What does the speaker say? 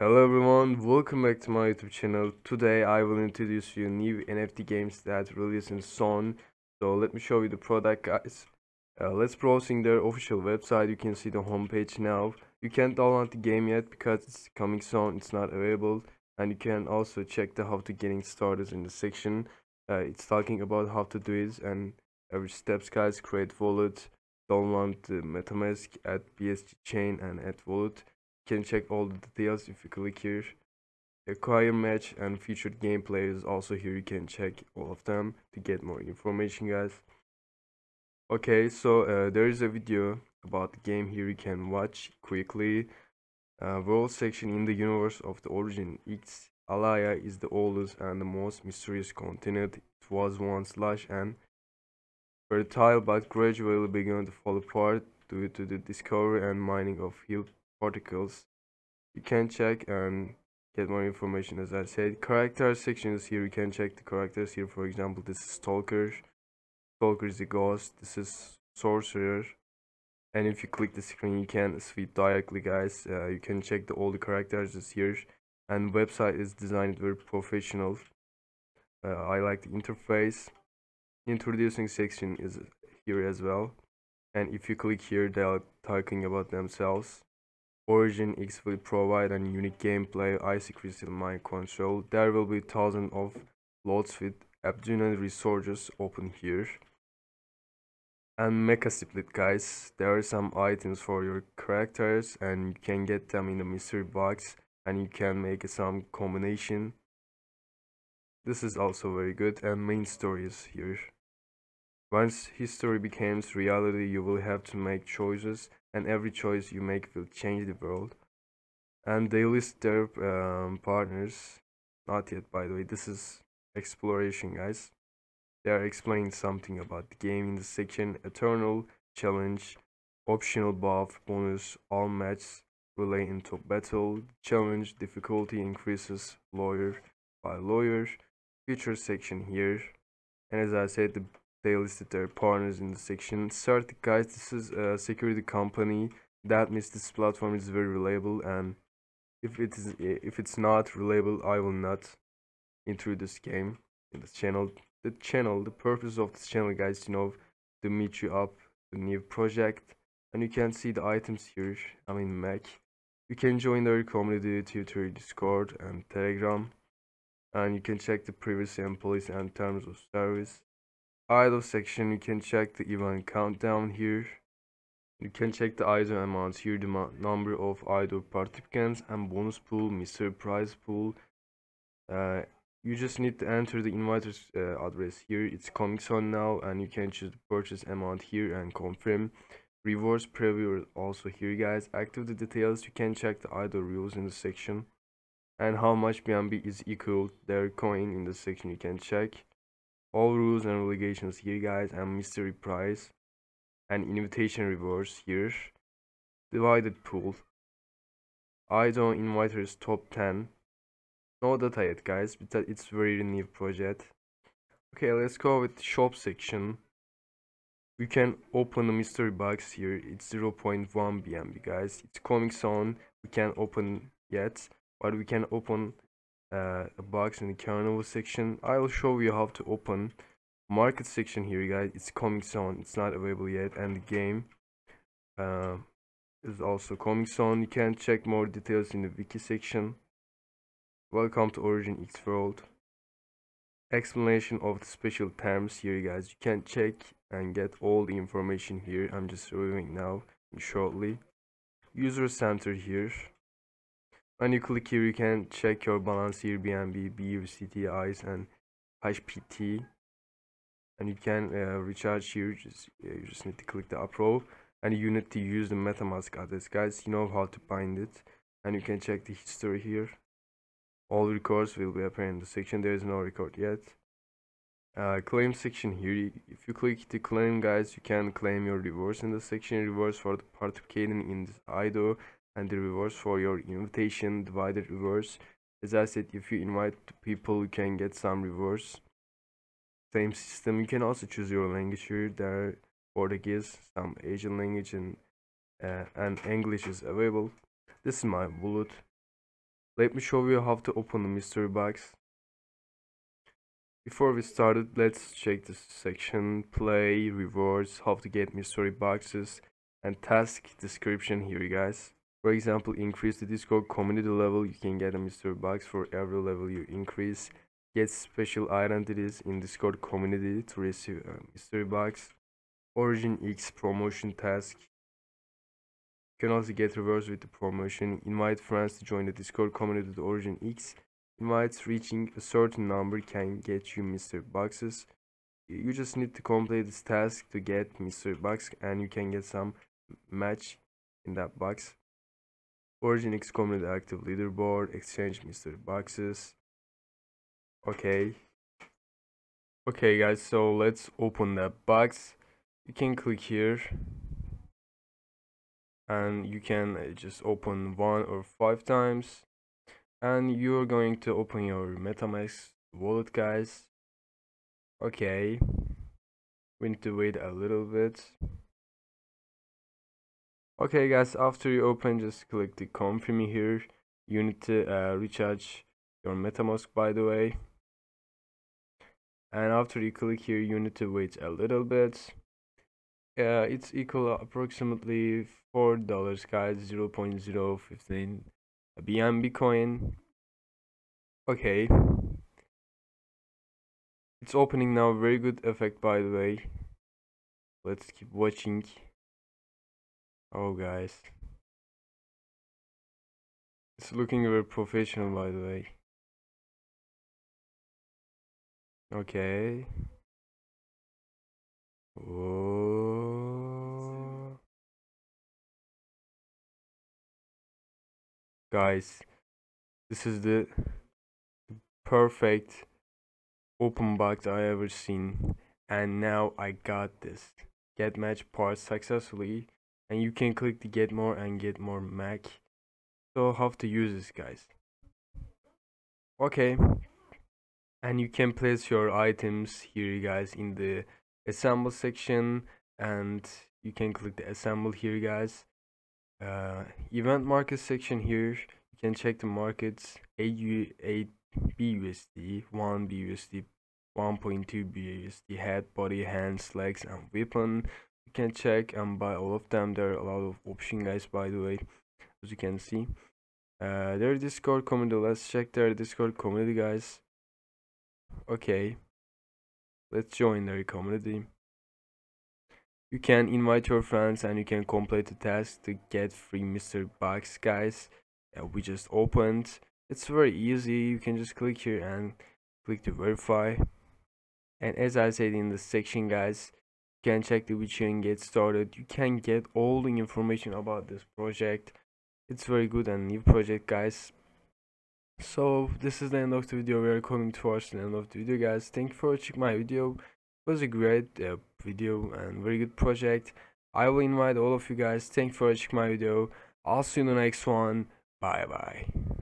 Hello everyone, welcome back to my YouTube channel. Today I will introduce you new NFT games that release in soon. So let me show you the product, guys. Let's browsing their official website. You can see the homepage now. You can't download the game yet because it's coming soon, it's not available. And you can also check the how to getting started in the section. It's talking about how to do it and every steps, guys. Create wallet, download the MetaMask at BSG chain and add wallet. Can check all the details if you click here. Acquire match and featured gameplay is also here. You can check all of them to get more information, guys. Okay, so there is a video about the game here, you can watch quickly. World section in the universe of the Origin X. Alaya is the oldest and the most mysterious continent. It was once lush and fertile but gradually began to fall apart due to the discovery and mining of Hill Articles. You can check and get more information, as I said. Character section is here. You can check the characters here. For example, this is Stalker. Stalker is the ghost. This is Sorcerer. And if you click the screen, you can sweep directly, guys. You can check the all the characters is here. And website is designed very professional. I like the interface. Introducing section is here as well. And if you click here, they are talking about themselves. Origin X will provide a unique gameplay, icy crystal mine control. There will be thousands of lots with abundant resources open here. And mecha split, guys. There are some items for your characters and you can get them in the mystery box and you can make some combination. This is also very good. And main story is here. Once history becomes reality, you will have to make choices. And every choice you make will change the world. And they list their partners. Not yet, by the way. This is exploration, guys. They are explaining something about the game in the section. Eternal, challenge, optional buff, bonus, all matches relay into battle. Challenge, difficulty increases lawyer by lawyer. Feature section here. And as I said, they listed their partners in the section. Certic, guys, this is a security company. That means this platform is very reliable, and if it's not reliable, I will not introduce this game in this channel. The purpose of this channel, guys, you know, to meet you up the new project. And you can see the items here. I mean Mac. You can join their community, Twitter, Discord and Telegram. And you can check the privacy and policy and terms of service. IDO section, you can check the event countdown here. You can check the IDO amounts here, the number of IDO participants and bonus pool, mystery prize pool. You just need to enter the inviter's address here. It's coming soon now, and you can choose the purchase amount here and confirm. Rewards preview also here, guys. Active the details. You can check the IDO rules in the section and how much BNB is equal their coin in the section. You can check all rules and obligations here, guys. And mystery prize and invitation rewards here. Divided pool, IDO inviters top 10. No data yet, guys, because it's very new project. Okay, let's go with shop section. We can open the mystery box here. It's 0.1 BNB, guys. It's coming soon. We can't open yet, but we can open a box in the carnival section. I will show you how to open market section here, guys. It's coming soon, it's not available yet, and the game is also coming soon. You can check more details in the wiki section. Welcome to Origin X World. Explanation of the special terms here, guys. You can check and get all the information here. I'm just reviewing now and shortly. User center here. When you click here, you can check your balance here, BNB, BUSD, ICE and HPT. And you can recharge here. You just need to click the approve. And you need to use the MetaMask address, guys. You know how to bind it. And you can check the history here. All records will be appearing in the section. There is no record yet. Claim section here. If you click the claim, guys, you can claim your rewards in the section. Rewards for the participating in this IDO. And the rewards for your invitation, divided rewards. As I said, if you invite people, you can get some rewards. Same system. You can also choose your language here. There are Portuguese, some Asian language, and English is available. This is my wallet. Let me show you how to open the mystery box. Before we started, let's check this section, play, rewards, how to get mystery boxes and task description here, you guys. For example, increase the Discord community level, you can get a mystery box for every level you increase. Get special identities in Discord community to receive a mystery box. Origin X promotion task. You can also get rewards with the promotion. Invite friends to join the Discord community to Origin X. Invites reaching a certain number can get you mystery boxes. You just need to complete this task to get mystery box, and you can get some match in that box. Origin X community active leaderboard, exchange mystery boxes. Okay guys, so let's open that box. You can click here and you can just open 1 or 5 times, and you're going to open your MetaMask wallet, guys. Okay, we need to wait a little bit. Okay guys, after you open, just click the confirm here. You need to recharge your MetaMask, by the way. And after you click here, you need to wait a little bit. It's equal approximately $4, guys, 0.015 BNB coin. Okay, it's opening now. Very good effect, by the way. Let's keep watching. Oh guys, it's looking very professional, by the way. Okay. Oh. Guys, this is the perfect open box I ever seen, and now I got this get match part successfully, and you can click to get more and get more Mac. So how to use this, guys? Okay, and you can place your items here, you guys, in the assemble section, and you can click the assemble here, guys. Event market section here, you can check the markets. 8 BUSD, 1 BUSD, 1.2 BUSD, head, body, hands, legs, and weapon. You can check and buy all of them. There are a lot of options, guys, by the way, as you can see. Their Discord community, let's check their Discord community, guys. Okay, let's join their community. You can invite your friends and you can complete the task to get free mystery box, guys. We just opened. It's very easy. You can just click here and click to verify. And as I said in the section, guys, you can check the wiki and get started. You can get all the information about this project. It's very good and new project, guys. So this is the end of the video. We are coming towards the end of the video, guys. Thank you for watching my video. It was a great video and very good project. I will invite all of you guys. Thank you for watching my video. I'll see you in the next one. Bye bye.